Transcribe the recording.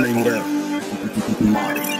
flamed up, Marty.